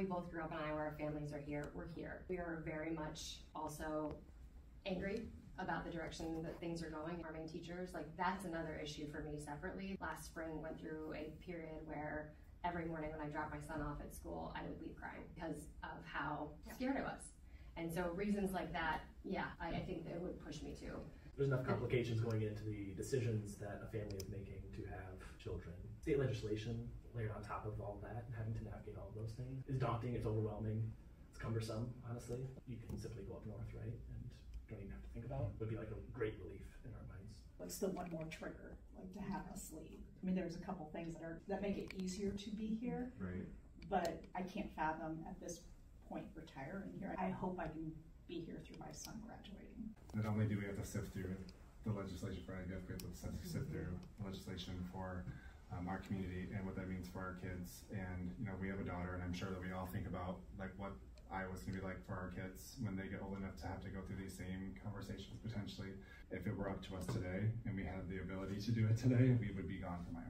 we both grew up in Iowa, our families are here, we're here. We are very much also angry about the direction that things are going, harming teachers. Like, that's another issue for me separately. Last spring went through a period where every morning when I dropped my son off at school, I would leave crying because of how scared I was. And so reasons like that, yeah, I think that it would push me too. There's enough complications going into the decisions that a family is making to have children. State legislation layered on top of all that, and having to navigate all of those things is daunting, it's overwhelming, it's cumbersome, honestly. You can simply go up north, right? And don't even have to think about it. It would be like a great relief in our minds. It's the one more trigger, like to have us leave. I mean, there's a couple things that make it easier to be here, right? But I can't fathom at this point retiring here. I hope I can be here through my son graduating. Not only do we have to sift through the legislation for IVF, we have to sift through legislation for our community and what that means for our kids. And you know, we have a daughter, and I'm sure that we all think about like what Iowa's gonna be like for our kids when they get old enough to have to go through these same conversations potentially. If it were up to us today and we had the ability to do it today, we would be gone from Iowa.